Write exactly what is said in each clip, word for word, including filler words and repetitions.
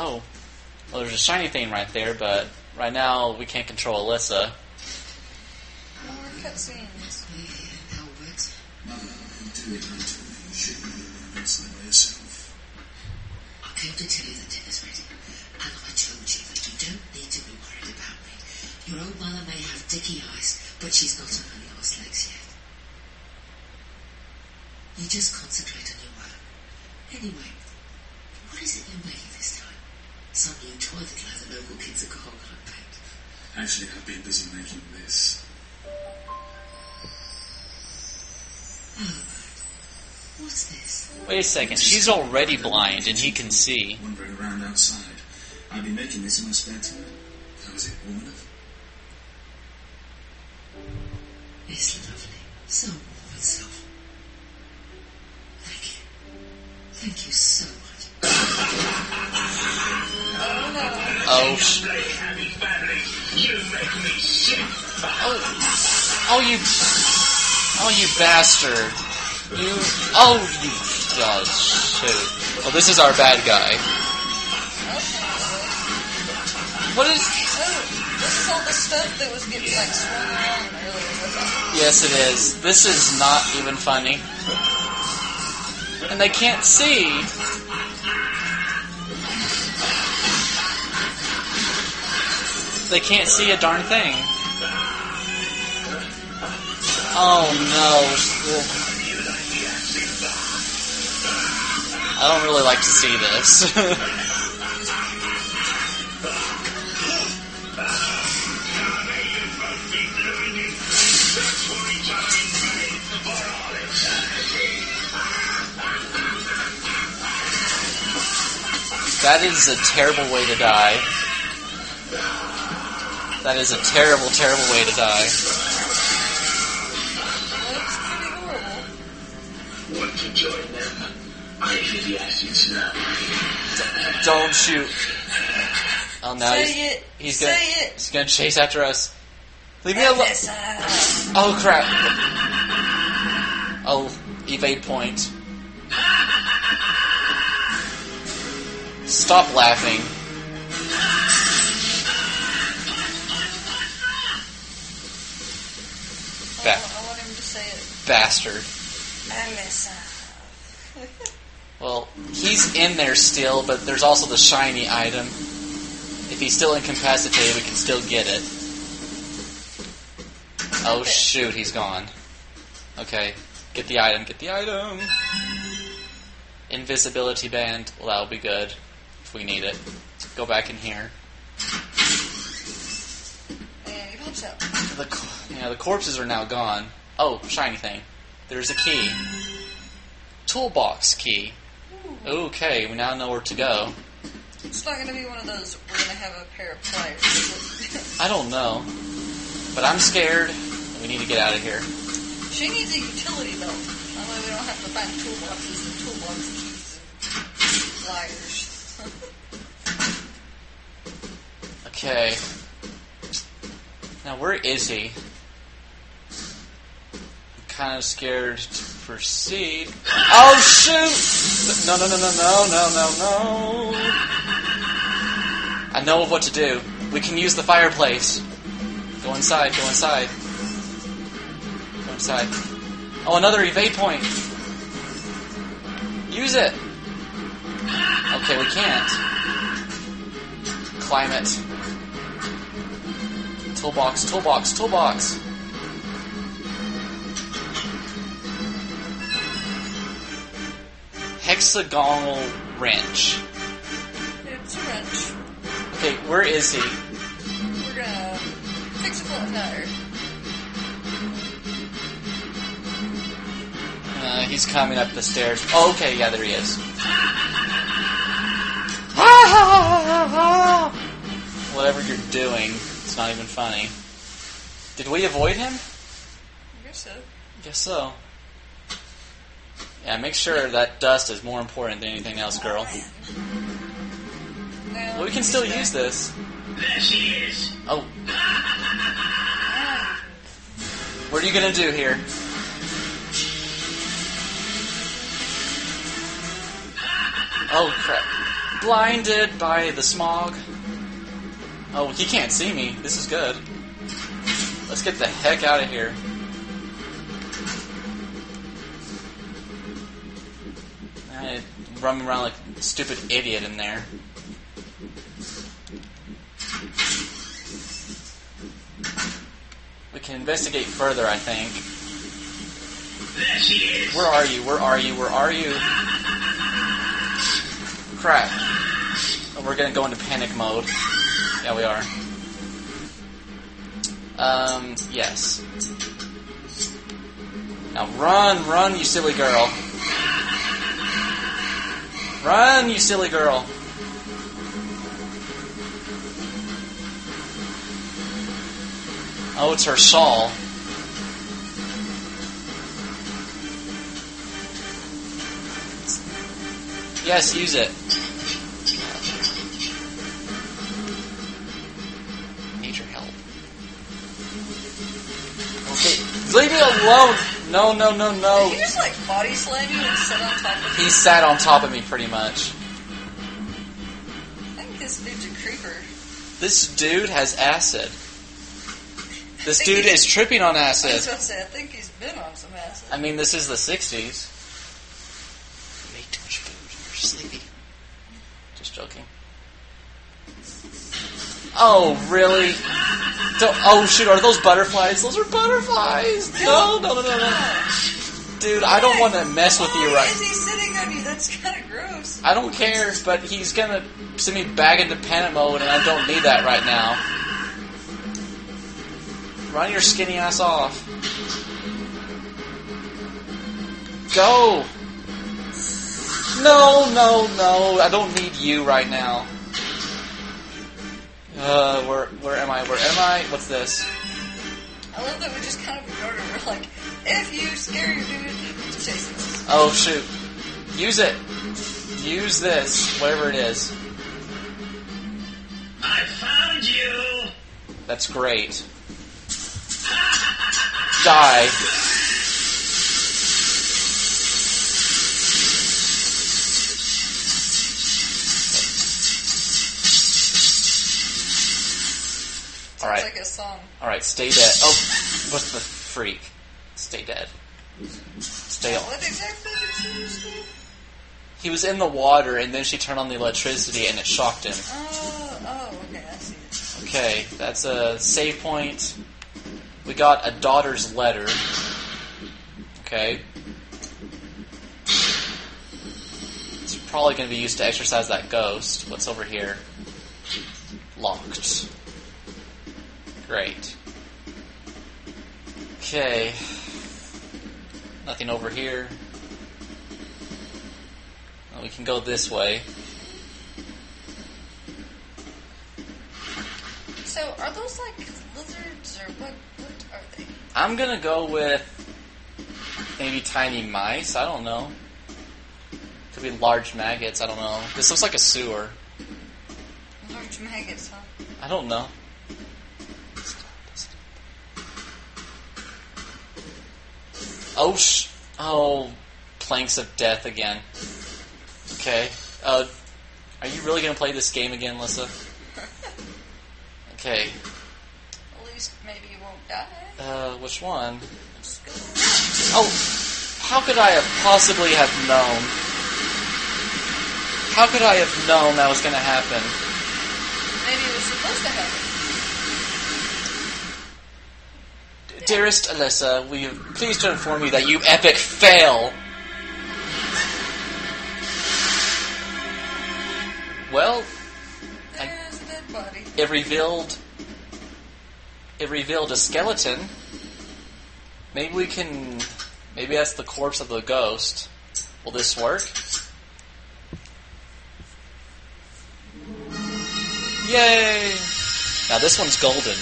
Oh, well, there's a shiny thing right there, but right now we can't control Alyssa. No more cutscenes. Albert, until you come to me, you should be doing outside by yourself. I came to tell you that dinner's ready, and I told you that you don't need to be worried about me. Your old mother may have dicky eyes, but she's not on her last legs yet. You just concentrate on your work. Anyway, what is it you're making this time? Some new toy that like the local kids at Hexagonal Wrench. Actually, I've been busy making this. Oh, what's this? Wait a second, she's already blind and he can see. Wandering around outside. I've been making this in my spare time. How is it, warm enough? It's lovely. So warm and soft. Thank you. Thank you so much. Oh, no. Oh, sh- oh. Oh, you... Oh, you bastard. You... Oh, you... Oh, shit. Well, this is our bad guy. What is... This is all the stuff that was getting, like, swung around earlier. Yes, it is. This is not even funny. And they can't see. They can't see a darn thing. Oh, no. I don't really like to see this. That is a terrible way to die. That is a terrible, terrible way to die. That's pretty horrible. Want to join them? I hear the acids now. Don't shoot. Oh, now he's, it. he's gonna it. he's gonna chase after us. Leave me alone. Oh crap. Oh, evade point. Stop laughing. Ba- I want him to say it. Bastard. Alyssa. Well, he's in there still, but there's also the shiny item. If he's still incapacitated, we can still get it. Oh shoot, he's gone. Okay, get the item, get the item. Invisibility band, well, that'll be good. If we need it. Go back in here. And your corpse out. The co- yeah, the corpses are now gone. Oh, shiny thing. There's a key. Toolbox key. Ooh. Okay, we now know where to go. It's not going to be one of those we're going to have a pair of pliers. I don't know. But I'm scared. We need to get out of here. She needs a utility belt. That way we don't have to find toolboxes and toolbox keys and pliers. Okay. Now, where is he? I'm kind of scared to proceed. Oh, shoot! No, no, no, no, no, no, no, no. I know of what to do. We can use the fireplace. Go inside, go inside. Go inside. Oh, another evade point. Use it. Okay, we can't. Climb it. Toolbox, toolbox, toolbox. Hexagonal wrench. It's a wrench. Okay, where is he? We're gonna fix the flat tire. Uh, he's coming up the stairs. Oh, okay, yeah, there he is. Whatever you're doing. It's not even funny. Did we avoid him? I guess so. I guess so. Yeah, make sure that dust is more important than anything else, girl. Well, we can still use this. There she is. Oh. What are you gonna do here? Oh, crap. blinded by the smog. Oh, he can't see me. This is good. Let's get the heck out of here. I run around like a stupid idiot in there. We can investigate further, I think. There she is. Where are you? Where are you? Where are you? Crap. Oh, we're gonna go into panic mode. Yeah, we are. Um, yes. Now run, run, you silly girl. Run, you silly girl. Oh, it's her shawl. Yes, use it. Need your help. Okay, leave me alone! No, no, no, no. Did he just like body slam you and sit on top of you? He sat on top of me pretty much. I think this dude's a creeper. This dude has acid. This dude is tripping on acid. I was about to say, I think he's been on some acid. I mean, this is the sixties. You ate too much food. You're sleepy. Just joking. Oh, really? Don't, oh, shoot, are those butterflies? Those are butterflies! No, no, no, no, no. Dude, I don't want to mess with you right now. Is he sitting on you? That's kind of gross. I don't care, but he's going to send me back into panic mode, and I don't need that right now. Run your skinny ass off. Go! No, no, no. I don't need you right now. Uh, where, where am I? Where am I? What's this? I love that we just kind of ignored it. We're like, if you scare your dude, he's chasing us. Oh, shoot. Use it. Use this. Whatever it is. I found you! That's great. Die. Alright. Like a song. Alright, stay dead. Oh, what the freak? Stay dead. Stay on. What exactly did she do? He was in the water, and then she turned on the electricity, and it shocked him. Oh, oh, okay, I see it. Okay, that's a save point. We got a daughter's letter. Okay. It's probably going to be used to exorcise that ghost. What's over here? Locked. Great. Okay. Nothing over here. Well, we can go this way. So, are those like lizards or what? Are they? I'm gonna go with maybe tiny mice. I don't know. Could be large maggots. I don't know. This looks like a sewer. Large maggots, huh? I don't know. Oh sh! Oh, planks of death again. Okay. Uh, are you really gonna play this game again, Alyssa? Okay. At least maybe you won't die. Uh, which one? Let's go. Oh, how could I have possibly have known? How could I have known that was going to happen? Maybe it was supposed to happen. D Dearest Alyssa, we are pleased to inform you that you epic fail. Well, there's a dead body. It revealed. It revealed a skeleton. Maybe we can... Maybe that's the corpse of the ghost. Will this work? Yay! Now this one's golden.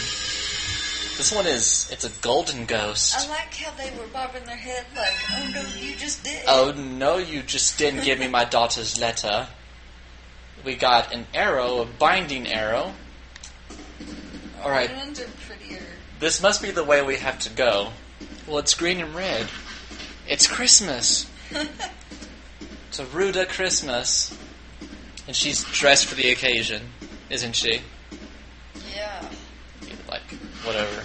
This one is... It's a golden ghost. I like how they were bobbing their head like, oh no, you just did. Oh no, you just didn't give me my daughter's letter. We got an arrow, a binding arrow. Alright. This must be the way we have to go. Well, it's green and red. It's Christmas. It's a Ruda Christmas. And she's dressed for the occasion, isn't she? Yeah. Like, whatever.